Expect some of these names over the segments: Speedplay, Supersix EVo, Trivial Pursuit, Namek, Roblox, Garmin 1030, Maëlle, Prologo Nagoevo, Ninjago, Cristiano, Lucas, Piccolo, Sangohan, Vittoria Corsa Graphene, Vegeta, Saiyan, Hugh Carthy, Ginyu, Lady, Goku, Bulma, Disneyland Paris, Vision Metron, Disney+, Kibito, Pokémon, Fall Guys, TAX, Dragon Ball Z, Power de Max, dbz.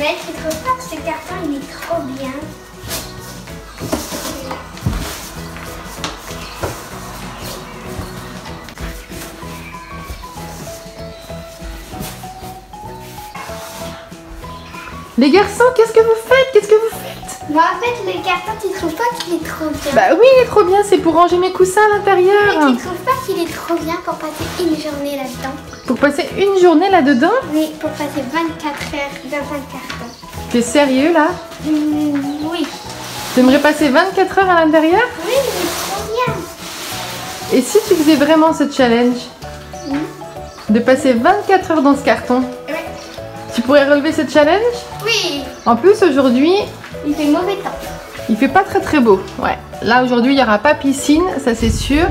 Maëlle, c'est trop fort, ce carton, il est trop bien. Les garçons, qu'est-ce que vous faites? Qu'est-ce que vous faites? Moi, en fait, le carton, tu trouves pas qu'il est trop bien? Bah oui, il est trop bien, c'est pour ranger mes coussins à l'intérieur. Mais tu trouves pas qu'il est trop bien pour passer une journée là-dedans? Pour passer une journée là-dedans? Oui, pour passer 24 heures dans un carton. T'es sérieux là? Oui. T'aimerais passer 24 heures à l'intérieur? Oui, c'est trop bien. Et si tu faisais vraiment ce challenge? Oui. De passer 24 heures dans ce carton? Oui. Tu pourrais relever ce challenge? Oui. En plus aujourd'hui... il fait mauvais temps. Il fait pas très très beau, ouais. Là aujourd'hui il n'y aura pas piscine, ça c'est sûr.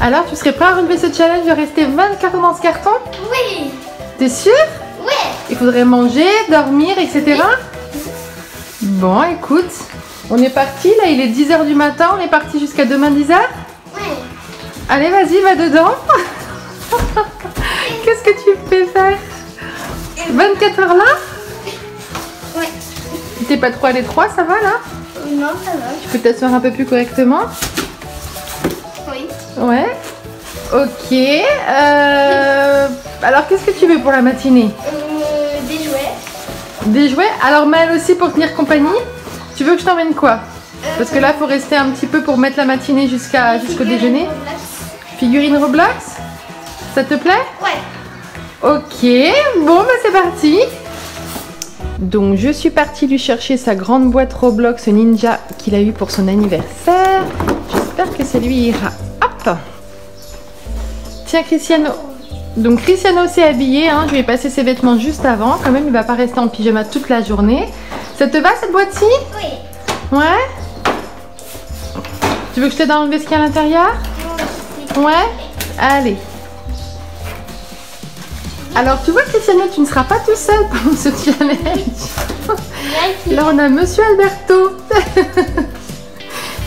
Alors tu serais prêt à relever ce challenge de rester 24 heures dans ce carton? Oui. T'es sûr? Oui. Il faudrait manger, dormir, etc. Oui. Bon écoute, on est parti là, il est 10 h du matin, on est parti jusqu'à demain 10 h? Oui. Allez vas-y, va dedans. Qu'est-ce que tu fais faire? 24 heures là? Ouais. T'es pas trop à l'étroit, ça va là? Non, ça va. Tu peux t'asseoir un peu plus correctement? Oui. Ouais. Ok. Alors, qu'est-ce que tu veux pour la matinée? Des jouets. Des jouets? Alors, Maëlle aussi pour tenir compagnie. Tu veux que je t'emmène quoi? Parce que là, faut rester un petit peu pour mettre la matinée jusqu'au déjeuner. Roblox. Figurine Roblox? Ça te plaît? Ouais. Ok, bon bah c'est parti. Donc je suis partie lui chercher sa grande boîte Roblox Ninja qu'il a eu pour son anniversaire. J'espère que ça lui ira. Hop. Tiens Cristiano. Donc Cristiano s'est habillé, hein. Je lui ai passé ses vêtements juste avant. Quand même il va pas rester en pyjama toute la journée. Ça te va cette boîte-ci? Oui. Ouais. Tu veux que je t'aide à enlever ce qu'il y a à l'intérieur? Ouais. Allez. Alors tu vois Cristiano, tu ne seras pas tout seul pendant ce challenge. Là on a Monsieur Alberto.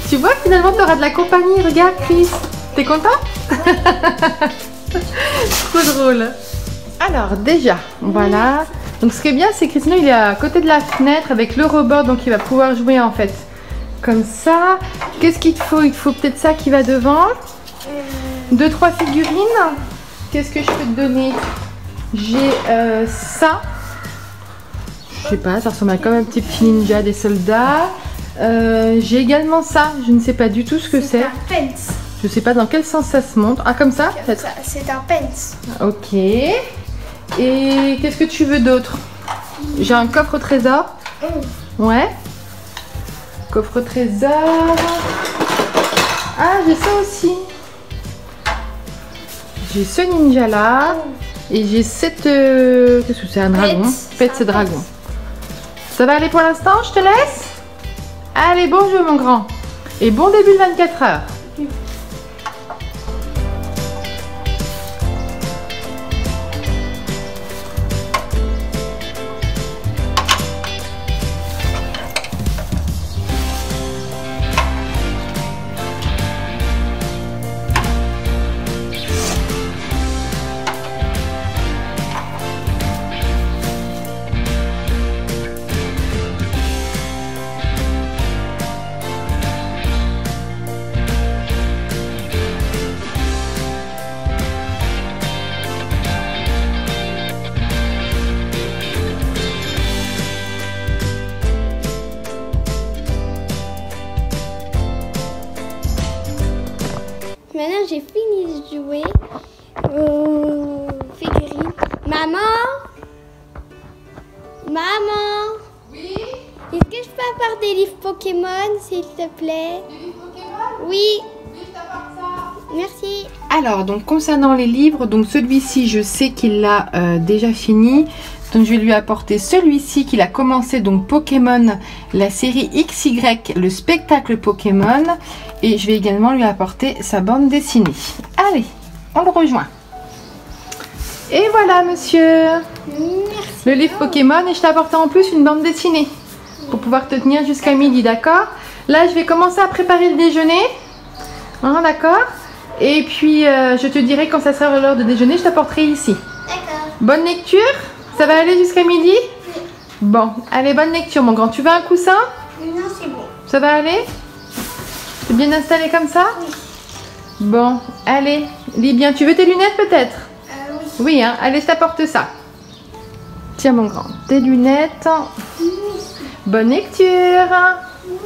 Tu vois finalement tu auras de la compagnie, regarde Chris. T'es content? Ouais. Trop drôle. Alors déjà, voilà. Donc ce qui est bien c'est que Cristiano il est à côté de la fenêtre avec le rebord donc il va pouvoir jouer en fait. Comme ça. Qu'est-ce qu'il te faut? Il te faut peut-être ça qui va devant. 2-3 figurines. Qu'est-ce que je peux te donner? J'ai ça, je sais pas, ça ressemble à comme un petit ninja des soldats. J'ai également ça, je ne sais pas du tout ce que c'est. C'est un pence. Je sais pas dans quel sens ça se monte. Ah comme ça peut-être. C'est un pence. Ok. Et qu'est-ce que tu veux d'autre? J'ai un coffre au trésor. Ouais. Coffre au trésor. Ah j'ai ça aussi. J'ai ce ninja là. Et j'ai cette... qu'est-ce que c'est? Un dragon? Pète ce dragon. Ça va aller pour l'instant? Je te laisse? Allez, bon jeu mon grand. Et bon début de 24 heures. Maintenant j'ai fini de jouer aux figurines. Maman. Oui. Est-ce que je peux avoir des livres Pokémon s'il te plaît? Des livres Pokémon? Oui. Oui, je t'apporte ça. Merci. Alors donc concernant les livres, donc celui-ci je sais qu'il l'a déjà fini. Donc je vais lui apporter celui-ci qu'il a commencé, donc Pokémon, la série XY, le spectacle Pokémon. Et je vais également lui apporter sa bande dessinée. Allez, on le rejoint. Et voilà monsieur. Merci. Le livre Pokémon et je t'apporte en plus une bande dessinée. Pour pouvoir te tenir jusqu'à midi, d'accord? Là je vais commencer à préparer le déjeuner. Hein, d'accord? Et puis je te dirai quand ça sera l'heure de déjeuner, je t'apporterai ici. D'accord. Bonne lecture. Ça va aller jusqu'à midi? Oui. Bon, allez, bonne lecture mon grand. Tu veux un coussin? Non, c'est bon. Ça va aller? T'es bien installé comme ça? Oui. Bon, allez, lis bien. Tu veux tes lunettes peut-être? Oui. Oui, hein. Allez, je t'apporte ça. Tiens mon grand, tes lunettes. Oui. Bonne lecture. Oui.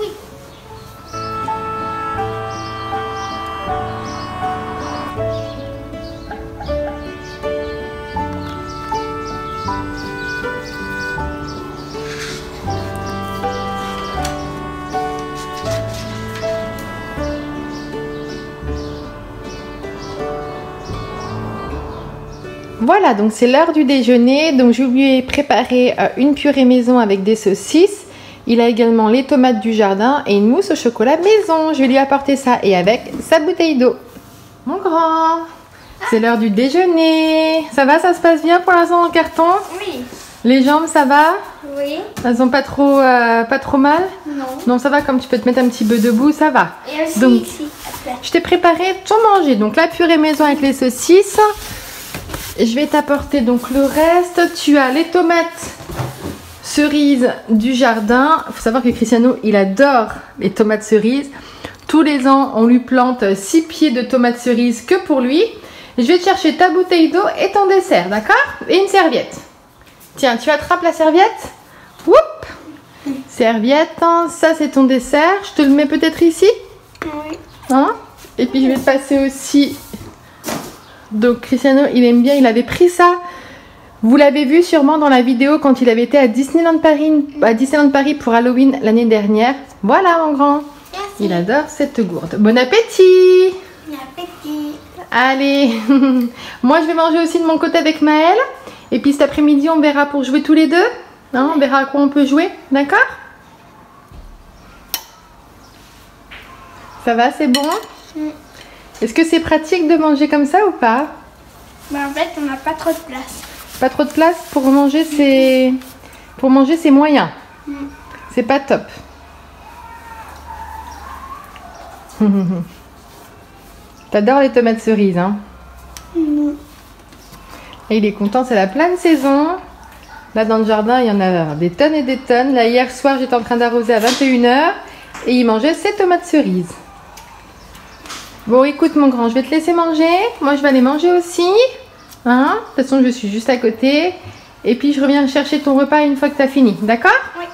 Voilà, donc c'est l'heure du déjeuner. Donc je lui ai préparé une purée maison avec des saucisses. Il a également les tomates du jardin et une mousse au chocolat maison. Je vais lui apporter ça et avec sa bouteille d'eau. Mon grand, c'est l'heure du déjeuner. Ça va, ça se passe bien pour l'instant dans le carton? Oui. Les jambes, ça va? Oui. Elles n'ont pas trop mal? Non. Non, ça va, comme tu peux te mettre un petit peu debout, ça va. Et aussi donc, ici. Je t'ai préparé ton manger. Donc la purée maison avec les saucisses. Je vais t'apporter donc le reste. Tu as les tomates cerises du jardin. Il faut savoir que Cristiano, il adore les tomates cerises. Tous les ans, on lui plante 6 pieds de tomates cerises que pour lui. Je vais te chercher ta bouteille d'eau et ton dessert, d'accord? Et une serviette. Tiens, tu attrapes la serviette. Whoop! Serviette, hein, ça c'est ton dessert. Je te le mets peut-être ici? Oui. Hein? Et puis je vais te passer aussi... Donc Cristiano, il aime bien, il avait pris ça. Vous l'avez vu sûrement dans la vidéo quand il avait été à Disneyland Paris pour Halloween l'année dernière. Voilà mon grand. Merci. Il adore cette gourde. Bon appétit. Bon appétit. Allez. Moi je vais manger aussi de mon côté avec Maëlle. Et puis cet après-midi on verra pour jouer tous les deux. Hein, on verra à quoi on peut jouer. D'accord? Ça va, c'est bon? Oui. Est-ce que c'est pratique de manger comme ça ou pas? Bah en fait, on n'a pas trop de place. Pas trop de place pour manger, c'est moyen. Mm. C'est pas top. T'adores les tomates cerises, hein? Mm. Et il est content, c'est la pleine saison. Là dans le jardin, il y en a des tonnes et des tonnes. Là hier soir, j'étais en train d'arroser à 21 h et il mangeait ses tomates cerises. Bon, écoute mon grand, je vais te laisser manger. Moi, je vais aller manger aussi. Hein? De toute façon, je suis juste à côté. Et puis, je reviens chercher ton repas une fois que tu as fini. D'accord? Oui.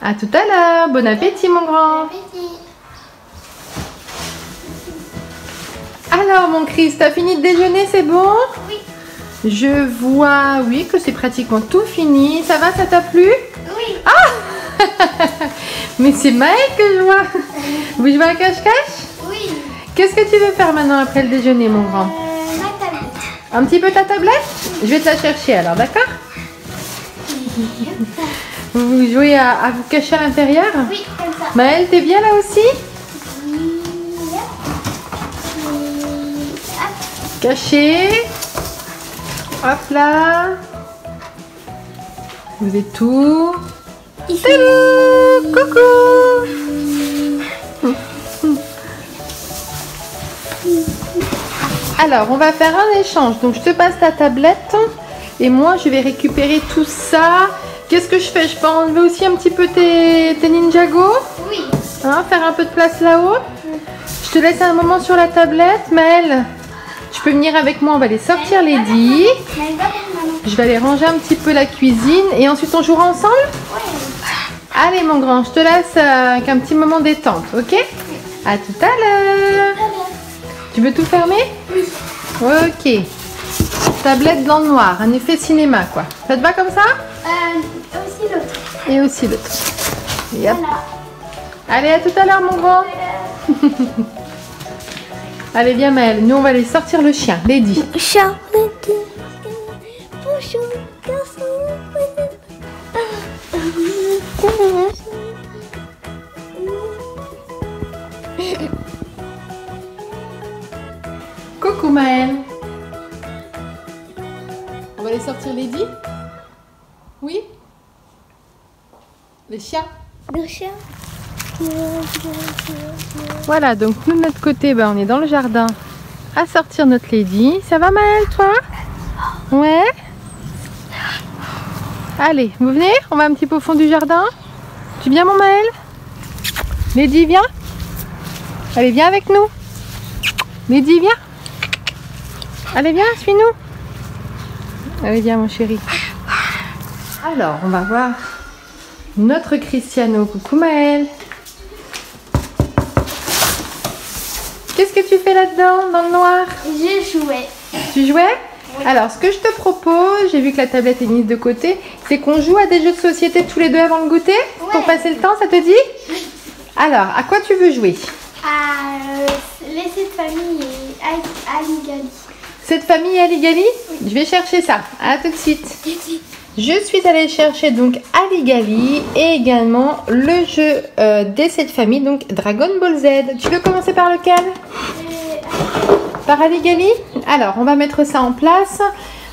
À tout à l'heure. Bon appétit, mon grand. Bon appétit. Alors, mon Chris, t'as fini de déjeuner, c'est bon? Oui. Je vois, oui, que c'est pratiquement tout fini. Ça va, ça t'a plu? Oui. Ah! Mais c'est Maëlle que je vois. Vous jouez à cache-cache? Oui. Qu'est-ce que tu veux faire maintenant après le déjeuner, mon grand? Ma tablette. Un petit peu ta tablette? Je vais te la chercher alors, d'accord? Vous jouez à vous cacher à l'intérieur? Oui, comme ça. Maëlle, t'es bien là aussi? Yep. Caché. Hop là. Vous êtes tout. Hello. Coucou. Alors, on va faire un échange. Donc, je te passe ta tablette et moi, je vais récupérer tout ça. Qu'est-ce que je fais? Je peux enlever aussi un petit peu tes Ninjago? Oui. Hein, faire un peu de place là-haut. Oui. Je te laisse un moment sur la tablette. Maëlle, tu peux venir avec moi. On va aller sortir Lady. Je vais aller ranger un petit peu la cuisine et ensuite, on jouera ensemble? Oui. Allez, mon grand, je te laisse avec un petit moment détente, ok? Oui. À tout à l'heure. Tu veux tout fermer? Oui. Ok. Tablette dans le noir, un effet cinéma quoi. Ça te va comme ça? Aussi l'autre. Et aussi l'autre. Yep. Voilà. Allez, à tout à l'heure mon grand. Allez, viens Maëlle, nous on va aller sortir le chien, Lady. Chien, Lady. Bonjour, garçon. Coucou Maëlle. On va aller sortir Lady? Oui? Le chien? Le chien. Voilà, donc nous de notre côté, ben, on est dans le jardin à sortir notre Lady. Ça va Maëlle, toi? Ouais? Allez, vous venez? On va un petit peu au fond du jardin. Tu viens, mon Maëlle? Lady, viens. Allez, viens avec nous. Lady, viens. Allez, viens, suis-nous. Allez, viens, mon chéri. Alors, on va voir notre Cristiano. Coucou, Maëlle. Qu'est-ce que tu fais là-dedans, dans le noir? J'ai joué. Tu jouais? Oui. Alors, ce que je te propose, j'ai vu que la tablette est mise de côté, c'est qu'on joue à des jeux de société tous les deux avant le goûter, ouais, pour passer le temps, ça te dit? Oui. Alors, à quoi tu veux jouer? Cette famille et Aligali. Cette famille Aligali? Oui. Je vais chercher ça. À tout de suite. Oui. Je suis allée chercher donc Aligali et également le jeu de cette famille, donc Dragon Ball Z. Tu veux commencer par lequel? Par Aligali? Alors, on va mettre ça en place.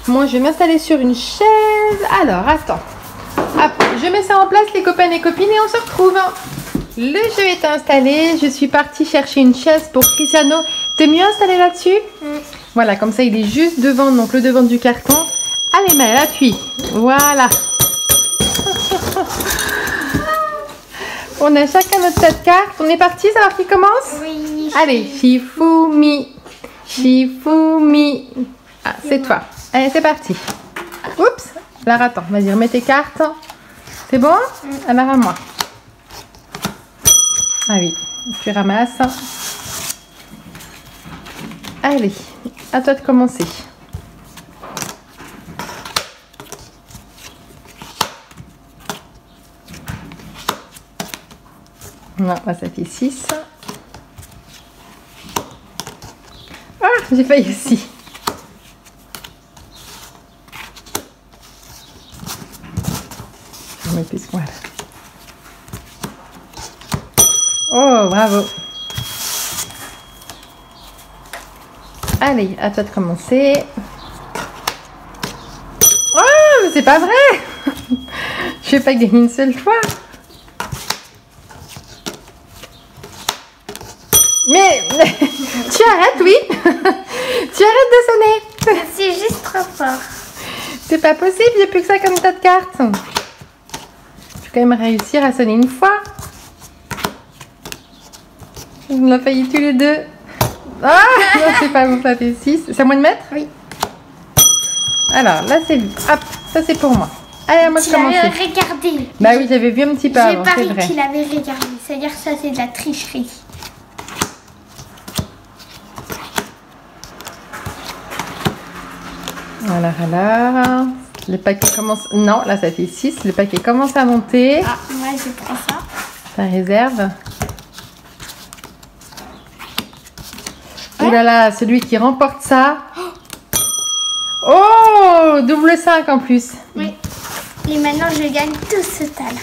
Moi, je vais m'installer sur une chaise. Alors, attends. Hop, je mets ça en place, les copains et copines, et on se retrouve. Le jeu est installé. Je suis partie chercher une chaise pour Cristiano. T'es mieux installé là-dessus? Mm. Voilà, comme ça, il est juste devant, donc le devant du carton. Allez, Maëlle, appuie. Voilà. On a chacun notre tas de cartes. On est parti, ça va, qui commence? Oui. Allez, Shifumi. Shifumi. Ah, c'est toi. Allez, c'est parti. Oups. Lara, attends. Vas-y, remets tes cartes. C'est bon? Alors, à moi. Ah oui. Tu ramasses. Allez. À toi de commencer. Non, ça fait 6. Ah, j'ai failli aussi. Oh, bravo. Allez, à toi de commencer. Oh, mais c'est pas vrai. Je vais pas gagner une seule fois. Mais tu arrêtes, oui. Tu arrêtes de sonner. C'est juste trop fort. C'est pas possible, j'ai plus que ça comme tas de cartes. Je vais quand même réussir à sonner une fois. On a failli tous les deux. Ah non, c'est pas bon, ça fait 6. C'est à moi de mettre? Oui. Alors là, c'est... Hop, ça c'est pour moi. Allez, à moi de commencer. Tu l'avais regardé. Bah oui, j'avais vu un petit peu avant, c'est vrai. J'ai parié qu'il avait regardé. C'est-à-dire que ça, c'est de la tricherie. Alors, le paquet commence... Non, là ça fait 6, le paquet commence à monter. Ah, moi je prends ça. Ta réserve. Oh là là, celui qui remporte ça. Oh, double 5 en plus. Oui, et maintenant je gagne tout ce tas-là.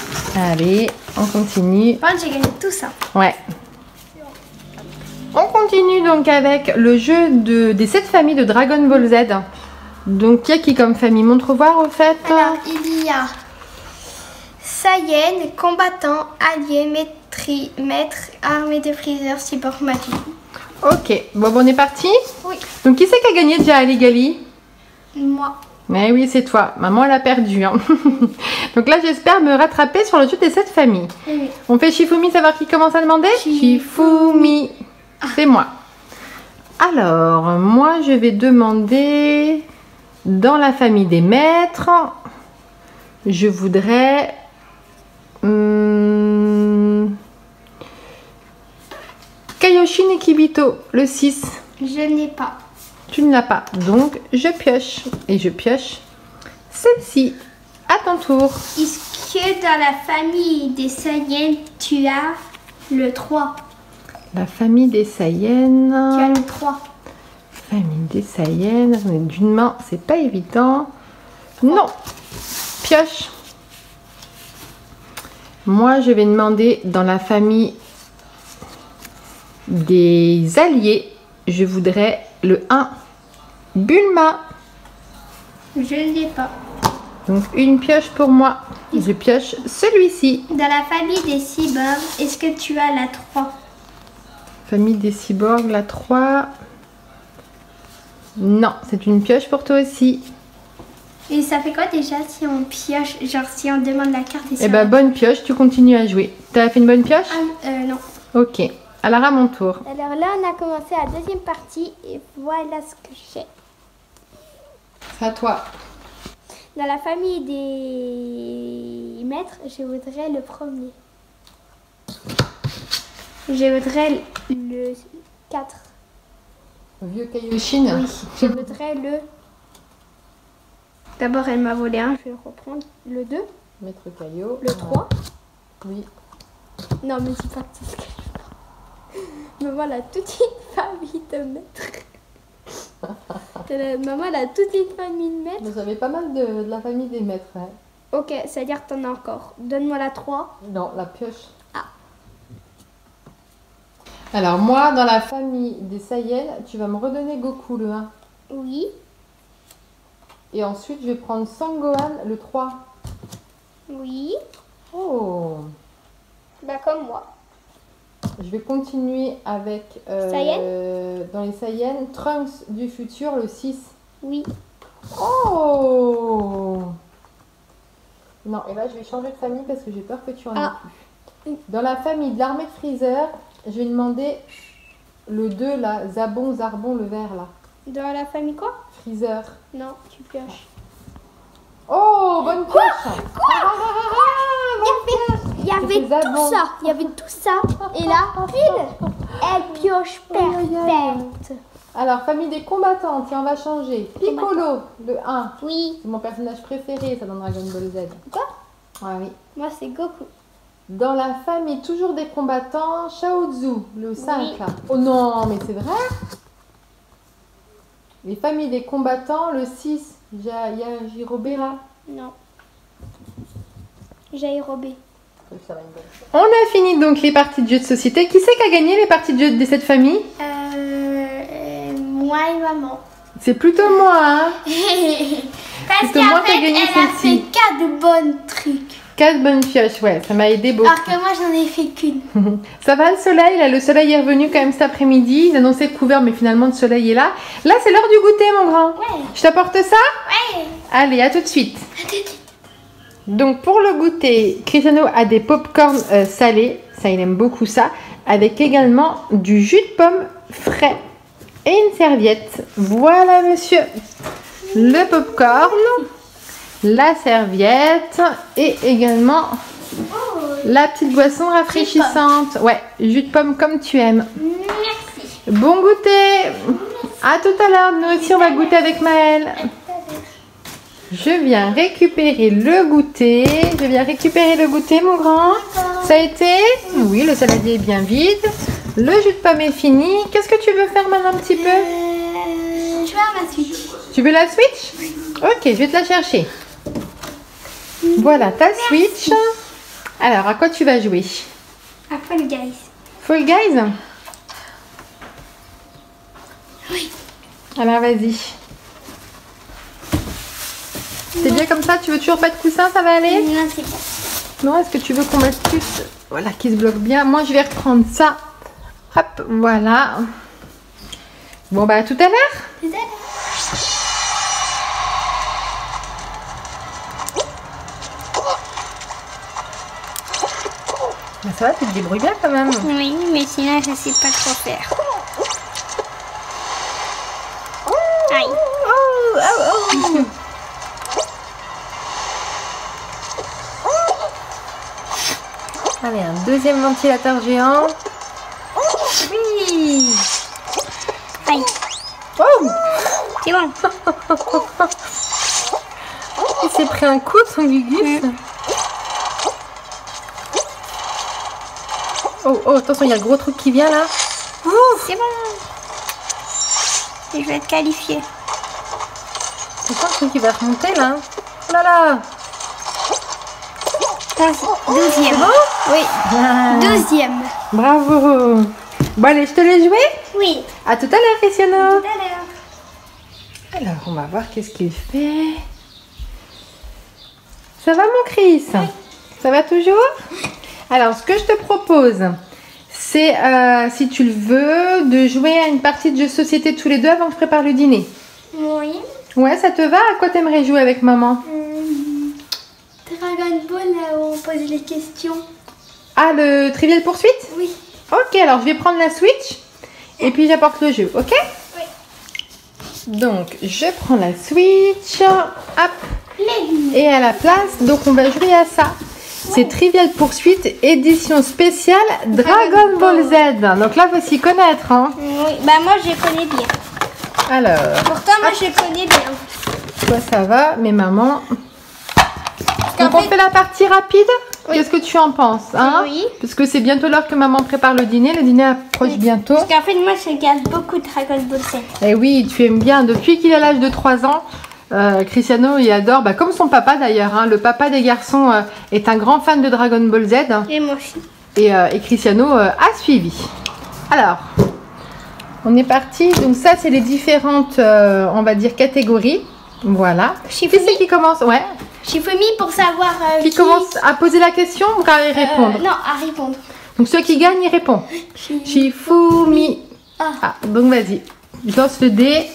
Allez, on continue. Enfin, j'ai gagné tout ça. Ouais. On continue donc avec le jeu des 7 familles de Dragon Ball Z. Donc, il y a qui comme famille? Montre voir au fait. Alors, il y a Saiyan, combattant, allié, maître, armée de Freezer, cyborg, magie. Ok, bon, on est parti? Oui. Donc, qui c'est qui a gagné déjà à Aligali? Moi. Mais oui, c'est toi. Maman, elle a perdu. Hein. Donc là, j'espère me rattraper sur le jeu des 7 familles. Oui. On fait Shifumi, savoir qui commence à demander? Shifumi. C'est moi. Alors, moi, je vais demander... Dans la famille des maîtres, je voudrais Kaioshin et Kibito, le 6. Je n'ai pas. Tu ne l'as pas. Donc, je pioche. Et je pioche celle-ci. À ton tour. Est-ce que dans la famille des Saiyans, tu as le 3? La famille des Saiyans... Tu as le 3. Famille des Saiyans, on est d'une main, c'est pas évident. Non, pioche. Moi, je vais demander dans la famille des alliés, je voudrais le 1. Bulma. Je ne l'ai pas. Donc, une pioche pour moi. Je pioche celui-ci. Dans la famille des cyborgs, est-ce que tu as la 3? Famille des cyborgs, la 3... Non, c'est une pioche pour toi aussi. Et ça fait quoi déjà si on pioche, genre si on demande la carte et ça... Eh bah bonne pioche, tu continues à jouer. T'as fait une bonne pioche? Non. Ok, alors à mon tour. Alors là on a commencé la deuxième partie et voilà ce que j'ai. C'est à toi. Dans la famille des maîtres, je voudrais le premier. Je voudrais le 4. Le vieux caillou chine. Oui, je voudrais le... D'abord elle m'a volé un, je vais reprendre le 2. Maître caillou. Le 3. Oui. Non mais c'est pas tout ce que je veux. Mais voilà, toute une famille de maîtres. Maman, elle a toute une famille de maîtres. Vous avez pas mal de la famille des maîtres. Hein. Ok, c'est-à-dire que t'en as encore. Donne-moi la 3. Non, la pioche. Ah. Alors, moi, dans la famille des Saiyans, tu vas me redonner Goku, le 1. Oui. Et ensuite, je vais prendre Sangohan, le 3. Oui. Oh. Bah, comme moi. Je vais continuer avec, dans les Saiyans, Trunks du futur, le 6. Oui. Oh! Non, et là, je vais changer de famille parce que j'ai peur que tu en aies plus. Dans la famille de l'armée de Freezer, je vais demander le 2, là, Zabon, Zarbon, le vert, là. Dans la famille quoi? Freezer. Non, tu pioches. Oh, bonne pioche! Il y avait tout ça, et là, pile, elle pioche parfaite. Alors, famille des combattants, tiens, on va changer. Piccolo, le 1. Oui. C'est mon personnage préféré, ça, dans Dragon Ball Z. Quoi? Ah oui. Moi, c'est Goku. Dans la famille, toujours des combattants, Shaozu, le 5. Oui. Là. Oh non, mais c'est vrai? Les familles des combattants, le 6. Jairobera. Non. Jairobé. On a fini donc les parties de jeux de société. Qui c'est qui a gagné les parties de jeux de cette famille? Moi et maman. C'est plutôt moi, hein. Parce qu'en fait, elle a fait 4 bonnes trucs. 4 bonnes pioches, ouais, ça m'a aidé beaucoup. Alors que moi, j'en ai fait qu'une. Ça va le soleil, là, le soleil est revenu quand même cet après-midi. Ils annonçaient couvert, mais finalement, le soleil est là. Là, c'est l'heure du goûter, mon grand. Ouais. Je t'apporte ça? Ouais. Allez, à tout de suite. À tout de suite. Donc pour le goûter, Cristiano a des pop-corns salés, ça il aime beaucoup ça, avec également du jus de pomme frais et une serviette. Voilà monsieur, le pop-corn, la serviette et également la petite boisson rafraîchissante. Ouais, jus de pomme comme tu aimes. Merci. Bon goûter. À tout à l'heure, nous aussi on va goûter avec Maëlle. Je viens récupérer le goûter. Je viens récupérer le goûter, mon grand. Ça a été? Oui, le saladier est bien vide. Le jus de pomme est fini. Qu'est-ce que tu veux faire maintenant un petit peu? Je veux ma Switch. Tu veux la Switch? Oui. Ok, je vais te la chercher. Voilà, ta Switch. Alors, à quoi tu vas jouer? À Fall Guys. Fall Guys? Oui. Alors, vas-y. C'est bien comme ça, tu veux toujours pas de coussin, ça va aller? Non, c'est bien. Non, est-ce que tu veux qu'on mette plus? Voilà, qui se bloque bien. Moi, je vais reprendre ça. Hop, voilà. Bon, bah, à tout à l'heure. Tout à l'heure. Mais ça va, tu te débrouilles bien quand même. Oui, mais sinon, je sais pas trop faire. Aïe. Oh. Allez, un deuxième ventilateur géant. Oui. Aïe. Oh. C'est bon. Il s'est pris un coup, son Gugus. Oh, oh, attention, il y a le gros truc qui vient, là. C'est bon. Et je vais être qualifiée. C'est quoi le truc qui va remonter, là? Oh là là. Deuxième. Oui. Ah. Deuxième. Bravo. Bon allez, je te laisse jouer? Oui. À tout à l'heure, Cristiano. À tout à l'heure. Alors, on va voir qu'est-ce qu'il fait. Ça va, mon Chris? Oui. Ça va toujours? Alors, ce que je te propose, c'est, si tu le veux, de jouer à une partie de jeux de société tous les deux avant que je prépare le dîner. Oui. Ouais, ça te va? À quoi t'aimerais jouer avec maman? Dragon Ball, là où on pose les questions. Ah, le Trivial Pursuit? Oui. Ok, alors je vais prendre la Switch et puis j'apporte le jeu, ok? Oui. Donc, je prends la Switch, hop. Et à la place, donc on va jouer à ça. C'est Trivial Pursuit, édition spéciale Dragon Ball Z. Donc là, faut s'y connaître, hein. Oui, bah moi, je connais bien. Alors... Pourtant, moi, je connais bien. Toi, ça va, mais maman... Donc on fait la partie rapide? Oui. Qu'est-ce que tu en penses, hein? Oui. Parce que c'est bientôt l'heure que maman prépare le dîner approche bientôt. Parce qu'en fait, moi, je regarde beaucoup Dragon Ball Z. Et oui, tu aimes bien. Depuis qu'il a l'âge de 3 ans... Cristiano, il adore, bah, comme son papa d'ailleurs, hein, le papa des garçons est un grand fan de Dragon Ball Z. Et moi aussi. Et Cristiano a suivi. Alors, on est parti. Donc ça, c'est les différentes, on va dire, catégories. Voilà. Qu'est-ce qui commence? Ouais. Shifumi pour savoir qui commence à poser la question ou à y répondre? Non, à répondre. Donc ceux qui gagnent, ils répondent. Shifumi. Ah, donc vas-y, lance le dé.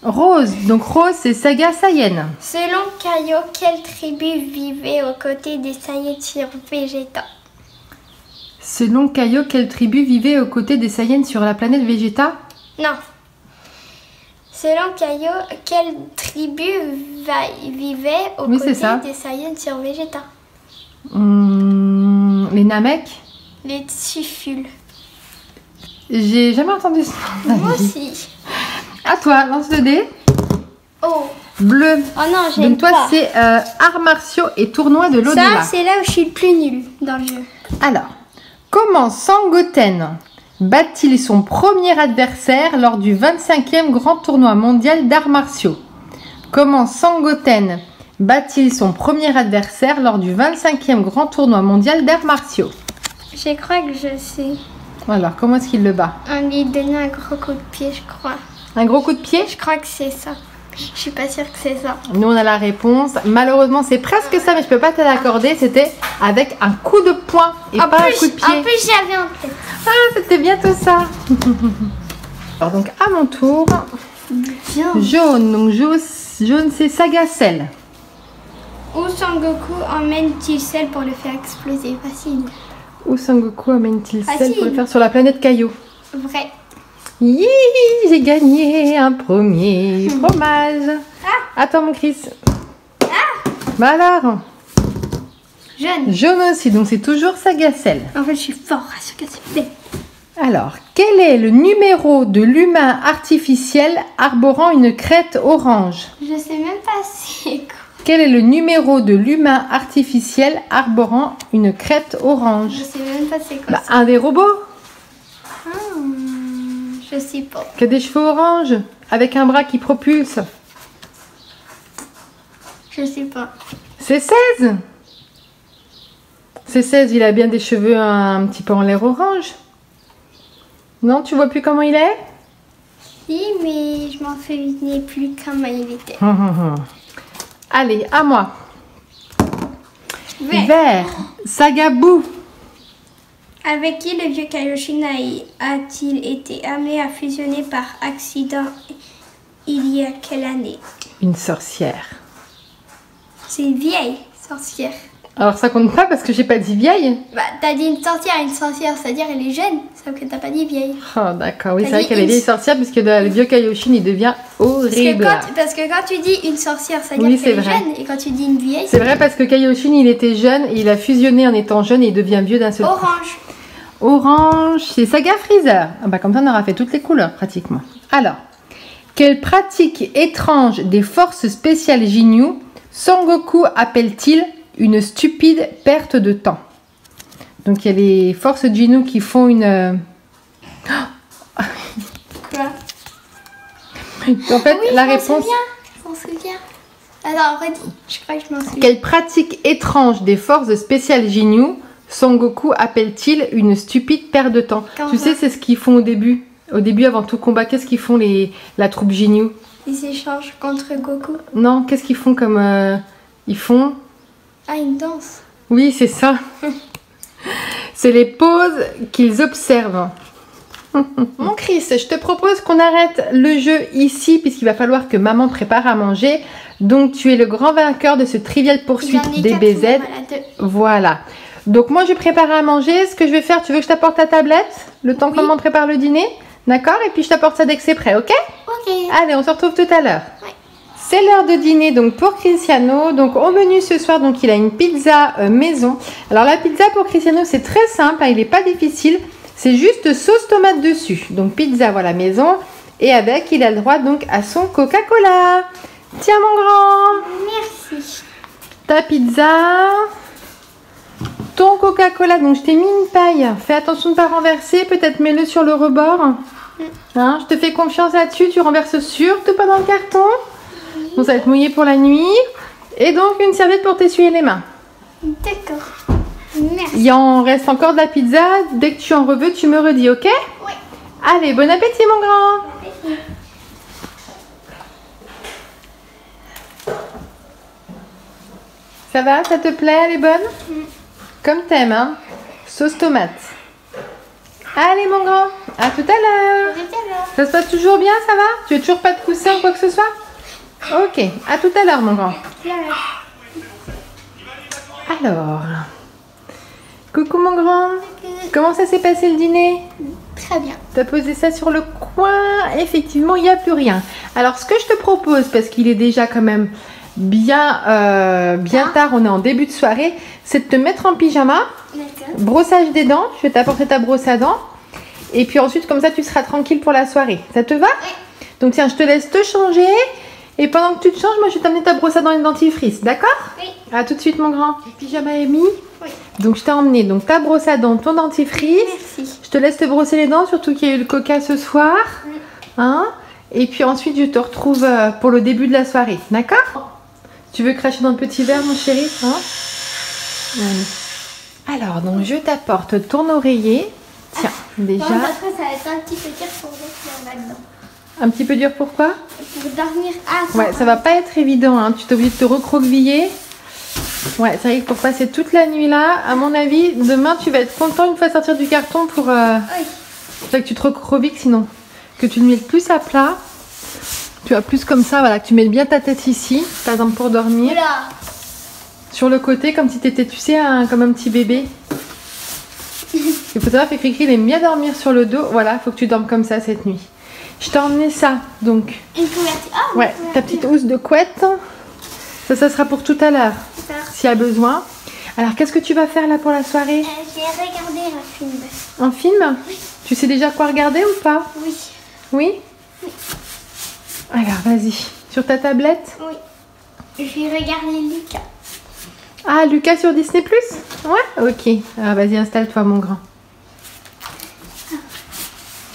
Rose, donc Rose c'est Saga Saiyan. Selon Kaio, quelle tribu vivait aux côtés des Saiyans sur Vegeta? Selon Kaio, quelle tribu vivait aux côtés des Saiyans sur la planète Vegeta? Non. Selon Kaio, quelle tribu vivait aux côtés des Saiyans sur Vegeta? Les Namek? Les Tsufuls. J'ai jamais entendu ça. Moi aussi. À toi, lance le dé. Oh. Bleu. Oh non, j'ai. Donc toi, c'est arts martiaux et tournois de l'au-delà. Ça, c'est là où je suis le plus nulle dans le jeu. Alors, comment Sangoten bat-il son premier adversaire lors du 25e grand tournoi mondial d'arts martiaux? Comment Sangoten bat-il son premier adversaire lors du 25e grand tournoi mondial d'arts martiaux? Je crois que je sais. Alors, comment est-ce qu'il le bat? On lui donnait un gros coup de pied, je crois. Un gros coup de pied? Je crois que c'est ça. Je suis pas sûre que c'est ça. Nous, on a la réponse. Malheureusement, c'est presque ça, mais je peux pas te l'accorder. C'était avec un coup de poing et pas un coup de pied. En plus, j'avais en tête. Ah, c'était bientôt ça. Alors, donc, à mon tour. Bien. Jaune. Donc, jaune, c'est Saga Cell. Où Sangoku emmène-t-il Cell pour le faire exploser? Facile. Où Sangoku emmène-t-il Cell pour le faire sur la planète Kaio? Vrai. Yiii, j'ai gagné un premier fromage. Ah. Attends mon Chris. Ah. Bah alors. Jaune. Jaune aussi, donc c'est toujours Saga Cell. En fait, je suis fort à ce que c'est. Alors, quel est le numéro de l'humain artificiel arborant une crête orange? Je sais même pas c'est quoi. Quel est le numéro de l'humain artificiel arborant une crête orange? Je sais même pas c'est quoi. Bah, un des robots. Je sais pas. Qui a des cheveux orange avec un bras qui propulse. Je sais pas. C'est 16. C'est 16, il a bien des cheveux un petit peu en l'air orange. Non, tu vois plus comment il est? Si, mais je m'en souviens plus comment il était. Allez, à moi. Vert. Vert. Sagabou. Avec qui le vieux Kaioshin a-t-il été amené à fusionner par accident il y a quelle année? Une sorcière. C'est une vieille sorcière. Alors ça compte pas parce que j'ai pas dit vieille. Bah t'as dit une sorcière c'est-à-dire elle est jeune, sauf que t'as pas dit vieille. Oh d'accord, oui c'est vrai qu'elle est vieille sorcière puisque le vieux Kaioshin il devient horrible. Parce que quand tu dis une sorcière c'est-à-dire qu'elle est jeune et quand tu dis une vieille... C'est vrai parce que Kaioshin il était jeune et il a fusionné en étant jeune et il devient vieux d'un seul coup. Orange. Orange, c'est Saga Freezer. Ah bah comme ça on aura fait toutes les couleurs pratiquement. Alors, quelle pratique étrange des forces spéciales Ginyu Sangoku appelle-t-il une stupide perte de temps? Donc il y a les forces Ginyu qui font une... Oh quoi? En fait oui, la réponse... Je m'en souviens. Alors redis, je crois que je m'en souviens. Quelle pratique étrange des forces spéciales Ginyu Sangoku appelle-t-il une stupide perte de temps? Tu sais, c'est ce qu'ils font au début. Au début, avant tout combat, qu'est-ce qu'ils font la troupe Ginyu? Ils échangent contre Goku. Non, qu'est-ce qu'ils font comme... Ils font... Ah, une danse. Oui, c'est ça. C'est les poses qu'ils observent. Mon Chris, je te propose qu'on arrête le jeu ici puisqu'il va falloir que maman prépare à manger. Donc tu es le grand vainqueur de ce Trivial Pursuit DBZ. Voilà. Donc moi je prépare à manger. Ce que je vais faire, tu veux que je t'apporte ta tablette le temps que maman prépare le dîner? D'accord? Et puis je t'apporte ça dès que c'est prêt, ok? Ok. Allez, on se retrouve tout à l'heure. Ouais. C'est l'heure de dîner donc pour Cristiano. Donc au menu ce soir, donc il a une pizza maison. Alors la pizza pour Cristiano c'est très simple, hein, il n'est pas difficile. C'est juste sauce tomate dessus. Donc pizza voilà maison. Et avec il a le droit donc à son Coca-Cola. Tiens mon grand. Merci. Ta pizza. Ton Coca-Cola. Donc je t'ai mis une paille. Fais attention de ne pas renverser. Peut-être mets-le sur le rebord. Hein, je te fais confiance là-dessus. Tu renverses surtout pas dans le carton. Donc ça va être mouillé pour la nuit. Et donc une serviette pour t'essuyer les mains. D'accord. Merci. Il en reste encore de la pizza. Dès que tu en veux, tu me redis, ok? Oui. Allez, bon appétit mon grand. Bon appétit. Ça va? Ça te plaît? Elle est bonne? Comme t'aimes, hein? Sauce tomate. Allez mon grand, à tout à l'heure. Ça se passe toujours bien, ça va? Tu veux toujours pas de coussin ou quoi que ce soit? Ok, à tout à l'heure mon grand. Alors, coucou mon grand. Comment ça s'est passé le dîner? Très bien. T'as posé ça sur le coin. Effectivement, il n'y a plus rien. Alors, ce que je te propose, parce qu'il est déjà quand même bien, bien tard, on est en début de soirée, c'est de te mettre en pyjama. Brossage des dents. Je vais t'apporter ta brosse à dents. Et puis ensuite, comme ça, tu seras tranquille pour la soirée. Ça te va? Oui. Donc tiens, je te laisse te changer. Et pendant que tu te changes, moi je vais t'amener ta brosse à dents et le dentifrice, d'accord? Oui. À tout de suite mon grand. Le pyjama est mis. Oui. Donc je t'ai emmené donc ta brosse à dents, ton dentifrice. Merci. Je te laisse te brosser les dents, surtout qu'il y a eu le coca ce soir. Oui. Hein? Et puis ensuite je te retrouve pour le début de la soirée, d'accord? Oh. Tu veux cracher dans le petit verre mon chéri, hein? Alors donc je t'apporte ton oreiller. Tiens, déjà. Non, parce que ça va être un petit peu dur pour mettre là-dedans. Un petit peu dur, pourquoi? Pour dormir à... Ouais, ça va pas être évident, hein. Tu t'es obligé de te recroqueviller. Ouais, c'est vrai que pour passer toute la nuit là, à mon avis, demain tu vas être content une fois sortir du carton pour... Oui. C'est que tu te recroquevilles sinon. Que tu le mets le plus à plat. Tu as plus comme ça, voilà, que tu mets bien ta tête ici, par exemple pour dormir. Oula. Sur le côté, comme si t'étais, tu sais, comme un petit bébé. Il faut savoir que Cricri, il aime bien dormir sur le dos. Voilà, il faut que tu dormes comme ça cette nuit. Je t'ai emmené ça, donc. Une couverture. Oh, ouais, ta petite housse de couette. Ça, ça sera pour tout à l'heure, s'il y a besoin. Alors, qu'est-ce que tu vas faire là pour la soirée? Je vais regarder un film. Un film? Oui. Tu sais déjà quoi regarder ou pas? Oui. Oui? Oui. Alors, vas-y. Sur ta tablette? Oui. Je vais regarder Lucas. Ah, Lucas sur Disney+? Oui. Ouais? Ok. Alors, vas-y, installe-toi, mon grand.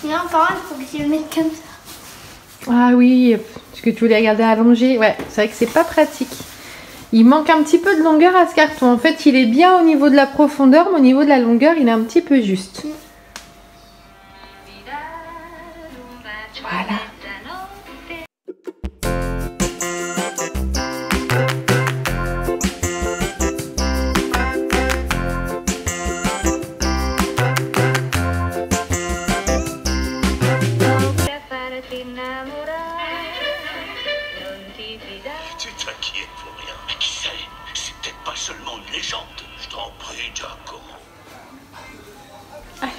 Non, quand même, il faut que je le mette comme ça. Ah oui, parce que tu voulais regarder allongé. Ouais, c'est vrai que c'est pas pratique. Il manque un petit peu de longueur à ce carton. En fait, il est bien au niveau de la profondeur, mais au niveau de la longueur, il est un petit peu juste. Voilà.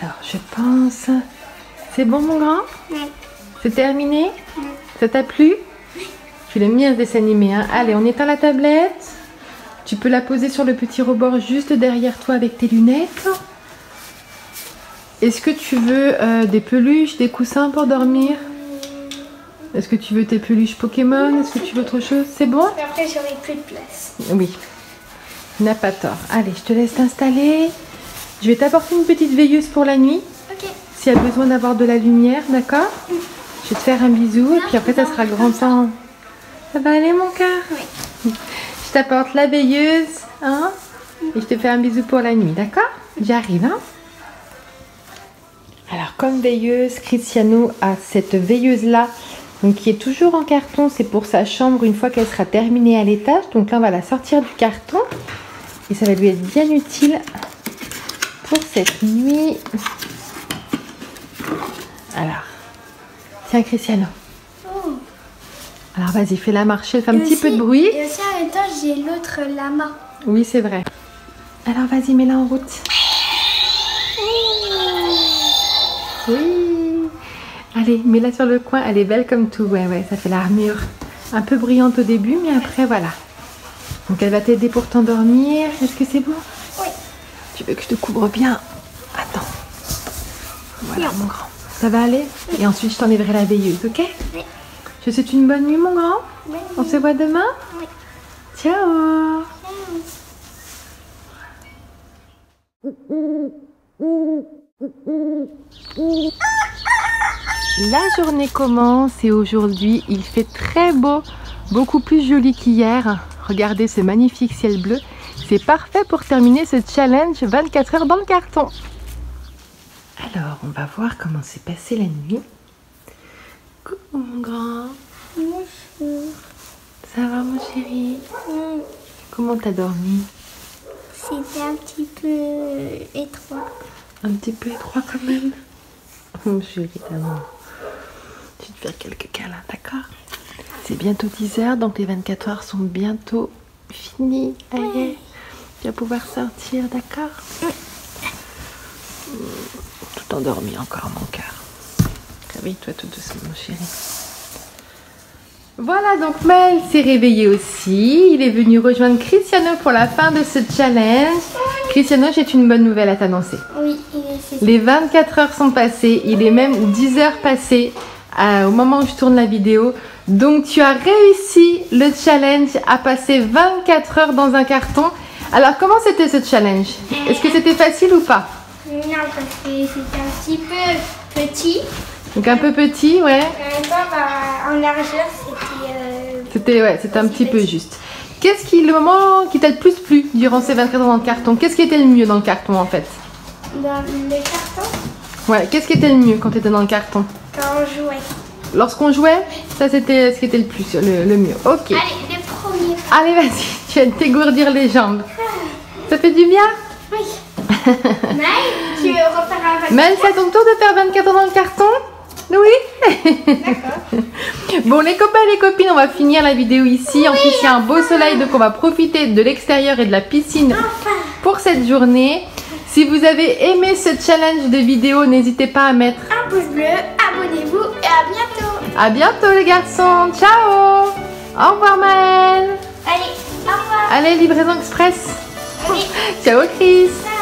Alors, je pense... C'est bon, mon grand? Oui. C'est terminé? Oui. Ça t'a plu? Oui. Tu l'aimes bien, ce dessin animé, hein? Allez, on éteint la tablette. Tu peux la poser sur le petit rebord juste derrière toi avec tes lunettes. Est-ce que tu veux des peluches, des coussins pour dormir? Est-ce que tu veux tes peluches Pokémon? Est-ce que tu veux autre chose? C'est bon? Après, j'aurai plus de place. Oui. Tu n'as pas tort. Allez, je te laisse t'installer. Je vais t'apporter une petite veilleuse pour la nuit. Ok. S'il y a besoin d'avoir de la lumière, d'accord? Mm. Je vais te faire un bisou et puis après ça sera grand temps. Ça va aller mon cœur? Oui. Je t'apporte la veilleuse, hein? Et je te fais un bisou pour la nuit, d'accord? J'arrive, hein? Alors comme veilleuse, Cristiano a cette veilleuse-là, donc qui est toujours en carton. C'est pour sa chambre une fois qu'elle sera terminée à l'étage. Donc là on va la sortir du carton et ça va lui être bien utile. Pour cette nuit, Alors, tiens Cristiano. Oh. Alors vas-y, fais-la marcher, fais un petit peu de bruit. Et aussi en même temps, j'ai l'autre lama. Oui, c'est vrai. Alors vas-y, mets-la en route. Oh. Oui. Allez, mets-la sur le coin, elle est belle comme tout. Ouais, ouais, ça fait l'armure. Un peu brillante au début, mais après, voilà. Donc elle va t'aider pour t'endormir. Est-ce que c'est bon? Oui. Tu veux que je te couvre bien? Attends. Voilà, mon grand. Ça va aller? Oui. Et ensuite, je t'enlèverai la veilleuse, ok? Oui. Je te souhaite une bonne nuit, mon grand. Oui. On se voit demain? Oui. Ciao. Oui. La journée commence et aujourd'hui, il fait très beau. Beaucoup plus joli qu'hier. Regardez ce magnifique ciel bleu. C'est parfait pour terminer ce challenge 24 heures dans le carton. Alors, on va voir comment s'est passée la nuit. Coucou mon grand. Bonjour. Ça va mon chéri? Oui. Comment t'as dormi? C'était un petit peu étroit. Un petit peu étroit quand même? Mon chéri, maman. Tu te fais quelques câlins, d'accord? C'est bientôt 10 h, donc les 24 heures sont bientôt finies. Allez, oui. Tu vas pouvoir sortir, d'accord? Oui. Tout endormi encore, mon cœur. Réveille-toi tout doucement, mon chéri. Voilà, donc Maëlle s'est réveillée aussi. Il est venu rejoindre Cristiano pour la fin de ce challenge. Cristiano, j'ai une bonne nouvelle à t'annoncer. Oui, les 24 heures sont passées. Il est même 10 heures passées au moment où je tourne la vidéo. Donc tu as réussi le challenge à passer 24 heures dans un carton. Alors comment c'était ce challenge? Est-ce que c'était facile ou pas? Non, parce que c'était un petit peu petit. Donc un peu petit, ouais. En même temps, bah, en largeur, c'était ouais, c'était un petit peu juste. Qu'est-ce qui, le moment qui t'a le plus plu durant ces 24 heures dans le carton? Qu'est-ce qui était le mieux dans le carton en fait? Dans le carton? Ouais, qu'est-ce qui était le mieux quand tu étais dans le carton? Quand on jouait. Lorsqu'on jouait, ça c'était ce qui était le plus, le mieux. Ok. Allez, le premier. Allez, vas-y, tu vas t'égourdir les jambes. Ça fait du bien? Oui. Maëlle, tu veux refaire un 24 heures? Maëlle, c'est à ton tour de faire 24 heures dans le carton? Oui. D'accord. Bon, les copains et les copines, on va finir la vidéo ici. Oui, en plus, il y a un beau soleil, donc on va profiter de l'extérieur et de la piscine pour cette journée. Si vous avez aimé ce challenge de vidéo, n'hésitez pas à mettre un pouce bleu, abonnez-vous et à bientôt. À bientôt les garçons. Ciao. Au revoir Maëlle. Allez, au revoir. Allez, livraison express. Allez. Ciao Chris.